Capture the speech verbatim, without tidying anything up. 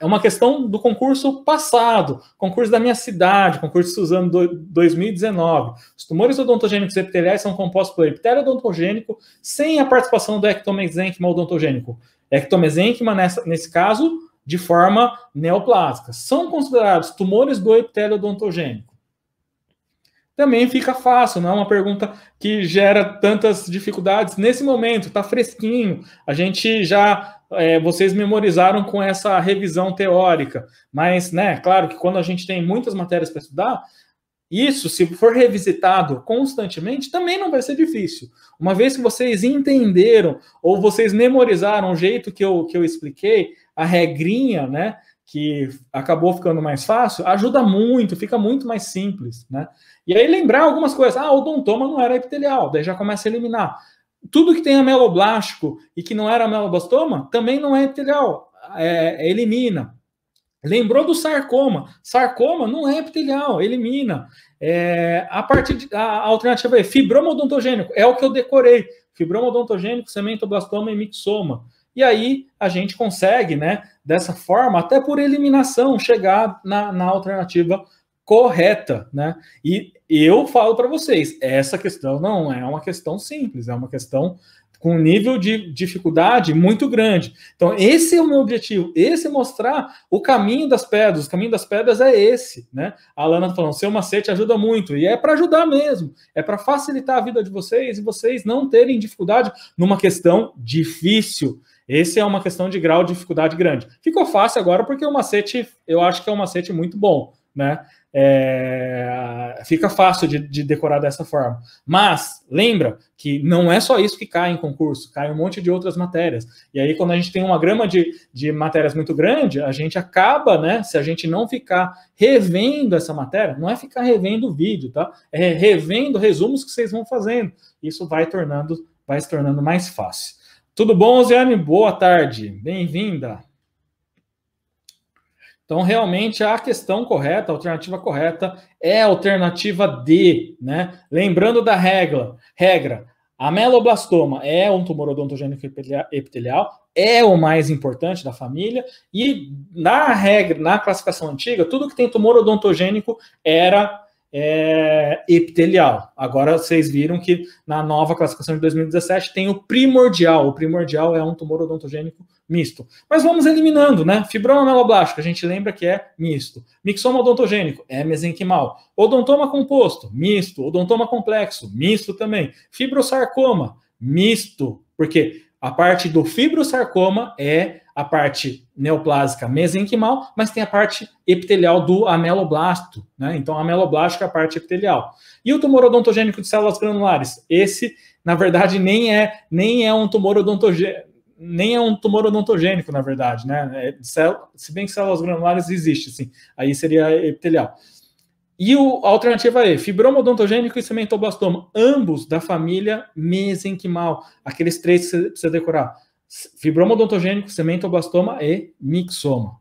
É uma questão do concurso passado, concurso da minha cidade, concurso de Suzano dois mil e dezenove. Os tumores odontogênicos epiteliais são compostos por epitélio odontogênico sem a participação do ectomesênquima odontogênico. Ectomesênquima, nessa, nesse caso, de forma neoplásica. São considerados tumores do epitélio odontogênico. Também fica fácil, não é uma pergunta que gera tantas dificuldades. Nesse momento, está fresquinho, a gente já... É, vocês memorizaram com essa revisão teórica, mas, né, claro que quando a gente tem muitas matérias para estudar, isso, se for revisitado constantemente, também não vai ser difícil. Uma vez que vocês entenderam ou vocês memorizaram o jeito que eu, que eu expliquei, a regrinha, né, que acabou ficando mais fácil, ajuda muito, fica muito mais simples, né? E aí lembrar algumas coisas. Ah, o odontoma não era epitelial, daí já começa a eliminar. Tudo que tem ameloblástico e que não era ameloblastoma, também não é epitelial, é, elimina. Lembrou do sarcoma. Sarcoma não é epitelial, elimina. É, a, partir de, a, a alternativa é fibromodontogênico, é o que eu decorei. Fibromodontogênico, cementoblastoma e mixoma. E aí a gente consegue, né, dessa forma, até por eliminação, chegar na, na alternativa correta, né? E eu falo para vocês, essa questão não é uma questão simples, é uma questão com nível de dificuldade muito grande. Então, esse é o meu objetivo, esse é mostrar o caminho das pedras. O caminho das pedras é esse, né? A Alana tá falando, seu macete ajuda muito, e é para ajudar mesmo, é para facilitar a vida de vocês e vocês não terem dificuldade numa questão difícil. Essa é uma questão de grau de dificuldade grande. Ficou fácil agora porque o macete, eu acho que é um macete muito bom, né? É, fica fácil de, de decorar dessa forma. Mas lembra que não é só isso que cai em concurso, cai um monte de outras matérias. E aí, quando a gente tem uma grama de, de matérias muito grande, a gente acaba, né? Se a gente não ficar revendo essa matéria, não é ficar revendo o vídeo, tá? É revendo resumos que vocês vão fazendo. Isso vai tornando, vai se tornando mais fácil. Tudo bom, Ziane? Boa tarde, bem-vinda. Então, realmente, a questão correta, a alternativa correta é a alternativa D, né? Lembrando da regra, regra, ameloblastoma é um tumor odontogênico epitelial, é o mais importante da família, e na regra, na classificação antiga, tudo que tem tumor odontogênico era é, epitelial. Agora, vocês viram que na nova classificação de dois mil e dezessete tem o primordial. O primordial é um tumor odontogênico misto. Mas vamos eliminando, né? Fibroma ameloblástico, a gente lembra que é misto. Mixoma odontogênico, é mesenquimal. Odontoma composto, misto. Odontoma complexo, misto também. Fibrosarcoma, misto. Porque a parte do fibrosarcoma é a parte neoplásica mesenquimal, mas tem a parte epitelial do ameloblasto, né? Então, ameloblástico é a parte epitelial. E o tumor odontogênico de células granulares? Esse, na verdade, nem é, nem é um tumor odontogênico. Nem é um tumor odontogênico, na verdade, né? Se bem que células granulares existem, sim. Aí seria epitelial. E o, a alternativa é fibroma odontogênico e cementoblastoma, ambos da família mesenquimal. Aqueles três que você precisa decorar. Fibroma odontogênico, cementoblastoma e mixoma.